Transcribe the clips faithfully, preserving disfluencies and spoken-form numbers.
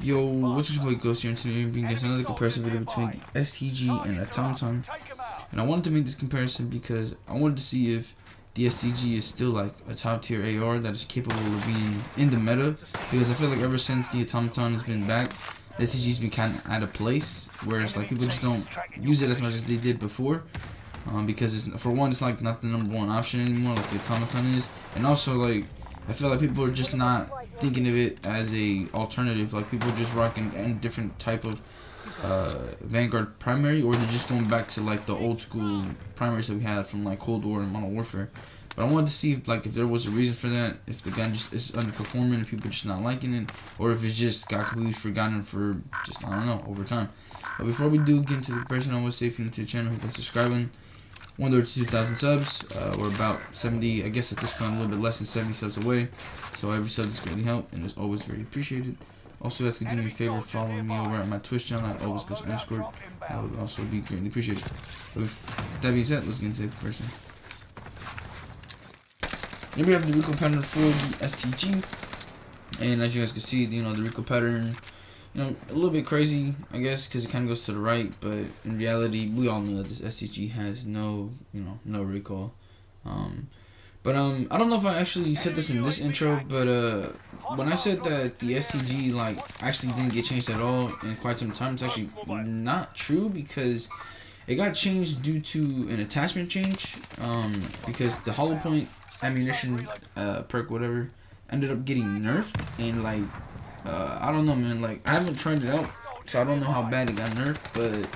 Yo, what's your boy Ghost here, and today we're doing another comparison video between the S T G and Automaton. And I wanted to make this comparison because I wanted to see if the S T G is still like a top tier A R that is capable of being in the meta. Because I feel like ever since the Automaton has been back, the S T G's been kind of out of place. Whereas like people just don't use it as much as they did before. Um, because it's, for one, it's like not the number one option anymore like the Automaton is. And also like I feel like people are just not thinking of it as a alternative. Like people are just rocking a different type of uh, Vanguard primary, or they're just going back to like the old school primaries that we had from like Cold War and Modern Warfare. But I wanted to see like if there was a reason for that, if the gun just is underperforming and people are just not liking it, or if it just got completely forgotten for just, I don't know, over time. But before we do get into the person, I want to say if you're new to the channel, hit that subscribing. one hundred thirty-two thousand subs. Uh, we're about seventy, I guess at this point, a little bit less than seventy subs away. So every sub is greatly helped and is always very appreciated. Also, guys, can do me a favor, follow me over at my Twitch channel at always goes underscore. That would also be greatly appreciated. With that being said, let's get into the comparison. Here we have the recoil pattern for the S T G, and as you guys can see, you know the recoil pattern, you know, a little bit crazy, I guess, because it kind of goes to the right, but in reality, we all know that this S T G has no, you know, no recoil. Um, but um, I don't know if I actually said this in this intro, but uh, when I said that the S T G like actually didn't get changed at all in quite some time, it's actually not true because it got changed due to an attachment change. Um, because the hollow point ammunition uh, perk, whatever, ended up getting nerfed and like. Uh, I don't know, man. Like, I haven't tried it out, so I don't know how bad it got nerfed. But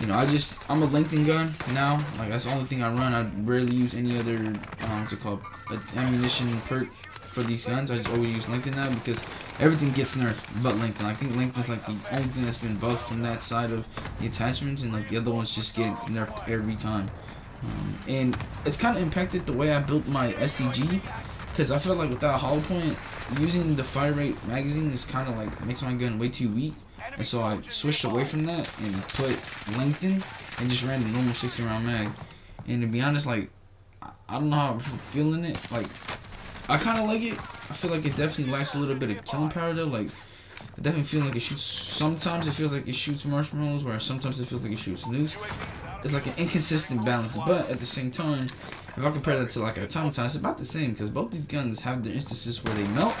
you know, I just I'm a lengthened gun now. Like, that's the only thing I run. I rarely use any other um, what's it called, uh, ammunition perk for these guns. I just always use lengthened now because everything gets nerfed but lengthened. I think lengthened is like the only thing that's been buffed from that side of the attachments, and like the other ones just get nerfed every time. Um, and it's kind of impacted the way I built my S T G because I feel like without a hollow point, using the fire rate magazine is kind of like makes my gun way too weak, and so I switched away from that and put lengthen and just ran the normal sixteen round mag. And to be honest, like I don't know how I'm feeling it. Like I kind of like it. I feel like it definitely lacks a little bit of killing power though. Like I definitely feel like it shoots. Sometimes it feels like it shoots marshmallows, where sometimes it feels like it shoots news. It's like an inconsistent balance, but at the same time, if I compare that to like an Automaton, it's about the same because both these guns have the instances where they melt,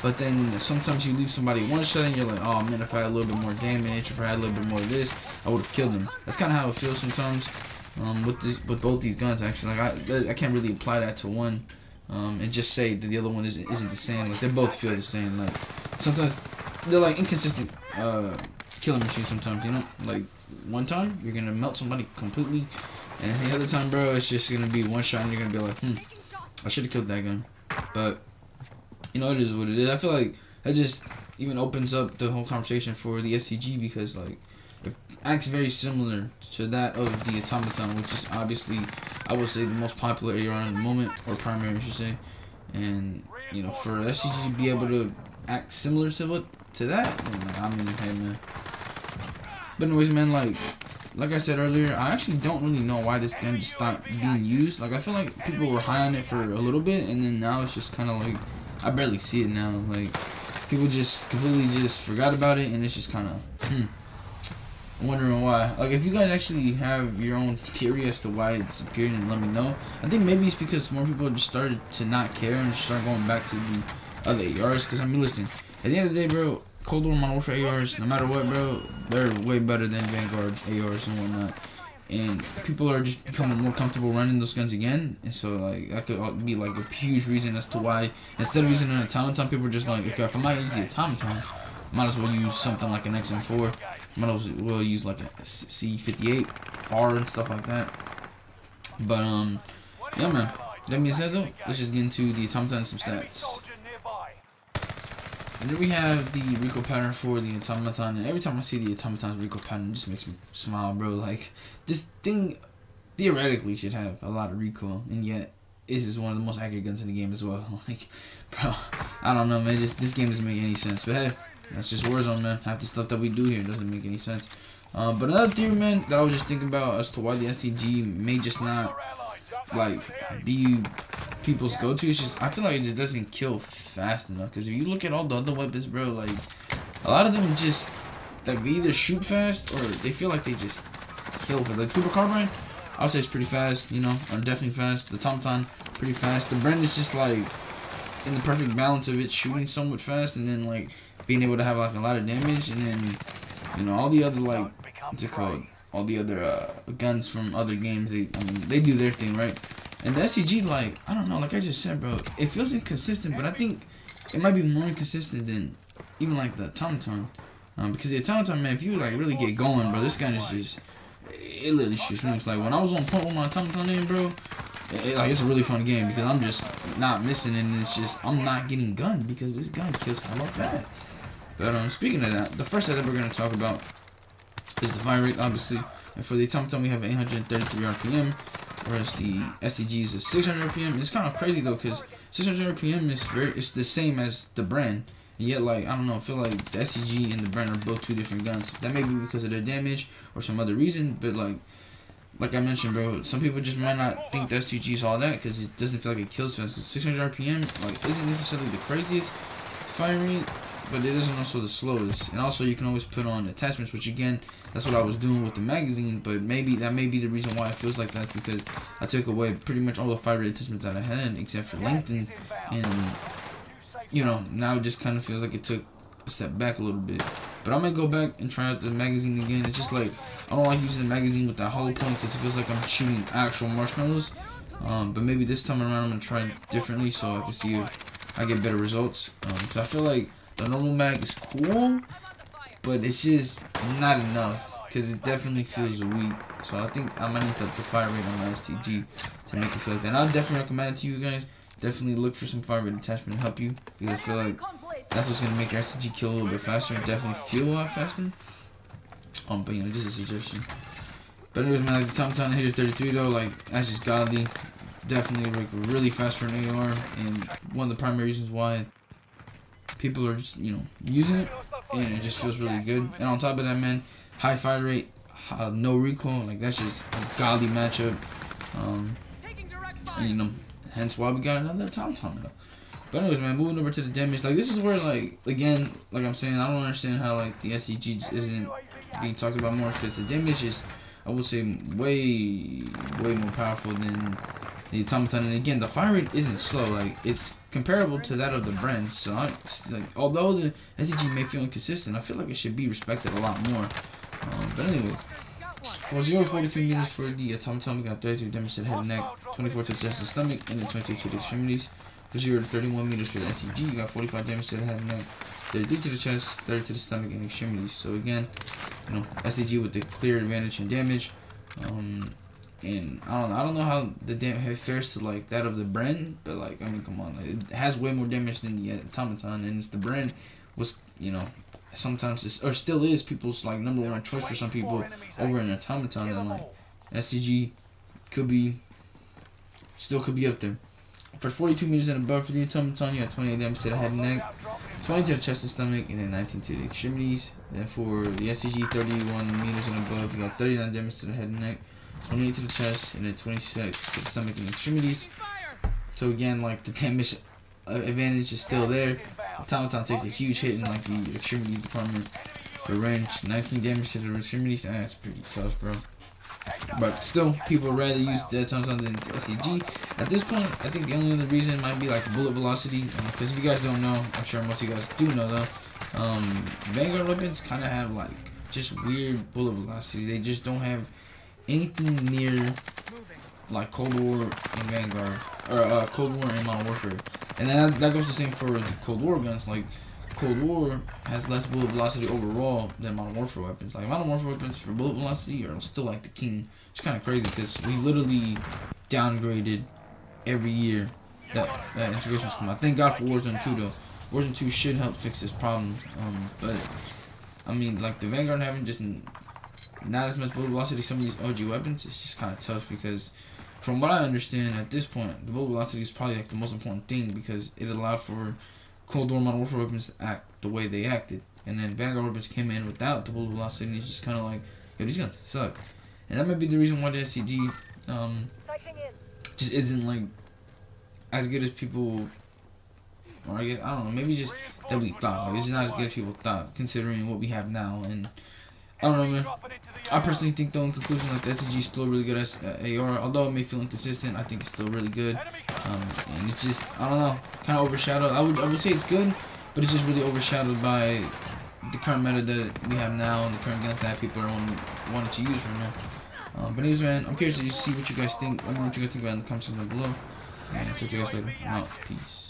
but then sometimes you leave somebody one shot and you're like, oh man, if I had a little bit more damage, if I had a little bit more of this, I would have killed them. That's kind of how it feels sometimes um, with this, with both these guns actually. Like I, I can't really apply that to one um, and just say that the other one isn't, isn't the same. Like they both feel the same. Like sometimes they're like inconsistent uh, killing machines. Sometimes you know, like one time you're gonna melt somebody completely. And the other time, bro, it's just going to be one shot and you're going to be like, hmm, I should have killed that gun. But, you know, it is what it is. I feel like that just even opens up the whole conversation for the S T G because, like, it acts very similar to that of the Automaton, which is obviously, I would say, the most popular A R in the moment, or primary, I should say. And, you know, for S T G to be able to act similar to what to that, and, like, I mean, hey, man. But anyways, man, like... Like I said earlier, I actually don't really know why this gun just stopped being used. Like, I feel like people were high on it for a little bit, and then now it's just kind of like, I barely see it now. Like, people just completely just forgot about it, and it's just kind of, hmm, I'm wondering why. Like, if you guys actually have your own theory as to why it's appearing, let me know. I think maybe it's because more people just started to not care and just start going back to the other A Rs. Because, I mean, listen, at the end of the day, bro, Cold War, Modern Warfare A Rs, no matter what, bro, they're way better than Vanguard A Rs and whatnot. And people are just becoming more comfortable running those guns again. And so, like, that could be, like, a huge reason as to why, instead of using an Automaton, people are just like, okay, if I'm not using an Automaton, might as well use something like an X M four. Might as well use, like, a C fifty-eight, F A R, and stuff like that. But, um, yeah, man. That being said, though, let's just get into the Automaton and some stats. And then we have the recoil pattern for the Automaton, and every time I see the Automaton's recoil pattern, it just makes me smile, bro. Like, this thing theoretically should have a lot of recoil, and yet this is one of the most accurate guns in the game as well. Like, bro, I don't know, man. Just this game doesn't make any sense. But hey, that's just Warzone, man. Half the stuff that we do here doesn't make any sense. Um, but another theory, man, that I was just thinking about as to why the S T G may just not like be people's go-to, it's just I feel like it just doesn't kill fast enough. Because if you look at all the other weapons, bro, like a lot of them just, like, they either shoot fast or they feel like they just kill fast. Like, Cooper Carbine, I would say it's pretty fast, you know, or definitely fast. The Thompson, pretty fast. The Bren is just, like, in the perfect balance of it shooting somewhat fast and then, like, being able to have, like, a lot of damage. And then, you know, all the other, like, what's it called? All the other uh, guns from other games, they, I mean, they do their thing, right? And the S T G, like, I don't know, like I just said, bro, it feels inconsistent, but I think it might be more inconsistent than even, like, the Automaton. Um, because the Automaton, man, if you, like, really get going, bro, this gun is just, it literally shoots nukes. Like, when I was on point with my Automaton in, bro, it, it, like, it's a really fun game because I'm just not missing, and it's just, I'm not getting gunned because this gun kills hella bad. But, um, speaking of that, the first thing that we're going to talk about is the fire rate, obviously. And for the Automaton, we have eight hundred thirty-three R P M. Whereas the S T G is a six hundred R P M. And it's kind of crazy though, because six hundred R P M is very, it's the same as the Bren. And yet, like, I don't know, I feel like the S T G and the Bren are both two different guns. That may be because of their damage or some other reason, but like, like I mentioned, bro, some people just might not think the S T G is all that because it doesn't feel like it kills fast. Because six hundred R P M, like, isn't necessarily the craziest fire rate, but it isn't also the slowest. And also, you can always put on attachments, which again, that's what I was doing with the magazine. But maybe that may be the reason why it feels like that, because I took away pretty much all the fire rate attachments that I had, except for lengthen. And you know, now it just kind of feels like it took a step back a little bit. But I might go back and try out the magazine again. It's just like, I don't like using the magazine with that hollow point because it feels like I'm shooting actual marshmallows. Um, but maybe this time around I'm gonna try it differently so I can see if I get better results. Um, so I feel like the normal mag is cool, but it's just not enough because it definitely feels weak. So I think I might need to up the fire rate on my S T G to make it feel like that. And I'll definitely recommend it to you guys. Definitely look for some fire rate attachment to help you, because I feel like that's what's going to make your S T G kill a little bit faster and definitely feel a lot faster. Um, but you know, just a suggestion. But anyways, man, like the Thompson one thirty-three though, like, that's just godly. Definitely like really fast for an A R, and one of the primary reasons why people are just, you know, using it, and it just feels really good. And on top of that, man, high fire rate, uh, no recoil, like, that's just a godly matchup. Um, and, you know, hence why we got another Automaton though. But anyways, man, moving over to the damage, like, this is where, like, again, like I'm saying, I don't understand how, like, the S T G isn't being talked about more, because the damage is, I would say, way, way more powerful than the Automaton. And again, the fire rate isn't slow, like, it's comparable to that of the Bren. So I, like, although the S T G may feel inconsistent, I feel like it should be respected a lot more. Um, but anyway, for zero to forty-two meters for the Automaton, we got thirty-two damage to the head and neck, twenty-four to the chest and stomach, and then twenty-two to the extremities. For zero to thirty-one meters for the S T G, you got forty-five damage to the head and neck, thirty-three to the chest, thirty to the stomach and extremities. So again, you know, S T G with the clear advantage in damage. Um, And I don't know, I don't know how the damage fares to, like, that of the Bren, but, like, I mean, come on, like, it has way more damage than the Automaton. And if the Bren was, you know, sometimes it's, or still is, people's, like, number one choice for some people over an Automaton, and like S T G could be, still could be up there. For forty-two meters and above for the Automaton, you have twenty-eight damage to the head and neck, twenty to the chest and stomach, and then nineteen to the extremities. And for the S T G, thirty-one meters and above, you got thirty-nine damage to the head and neck, twenty-eight to the chest, and then twenty-six to the stomach and extremities. So again, like, the damage advantage is still there. Automaton takes a huge hit in, like, the extremity department. The wrench, nineteen damage to the extremities. Ah, that's pretty tough, bro. But still, people rather use the Automaton than S T G. At this point, I think the only other reason might be, like, bullet velocity. Because if you guys don't know, I'm sure most of you guys do know though, um, Vanguard weapons kind of have, like, just weird bullet velocity. They just don't have anything near, like, Cold War and Vanguard, or uh, Cold War and Modern Warfare. And then that, that goes the same for the Cold War guns. Like, Cold War has less bullet velocity overall than Modern Warfare weapons. Like, Modern Warfare weapons for bullet velocity are still, like, the king. It's kind of crazy because we literally downgraded every year that, that integrations come out. Thank God for Warzone two though. Warzone two should help fix this problem. Um, but I mean, like, the Vanguard having just not as much bullet velocity, some of these O G weapons, it's just kind of tough because, from what I understand at this point, the bullet velocity is probably, like, the most important thing because it allowed for Cold War, Modern Warfare weapons to act the way they acted, and then Vanguard weapons came in without the bullet velocity, and it's just kind of like, yo, these guns suck. And that might be the reason why the S T G um, just isn't, like, as good as people, or I guess, I don't know, maybe just that we thought. It's not as good as people thought, considering what we have now. And I don't know, man. I personally think, though, in conclusion, like the S T G is still really good as uh, A R. Although it may feel inconsistent, I think it's still really good. Um, and it's just, I don't know, kind of overshadowed. I would, I would say it's good, but it's just really overshadowed by the current meta that we have now and the current guns that people are on, wanting to use right now. Um, but anyways, man, I'm curious to see what you guys think. Let me know what you guys think about it in the comments down below. And I'll talk to you guys later. I'm out. Peace.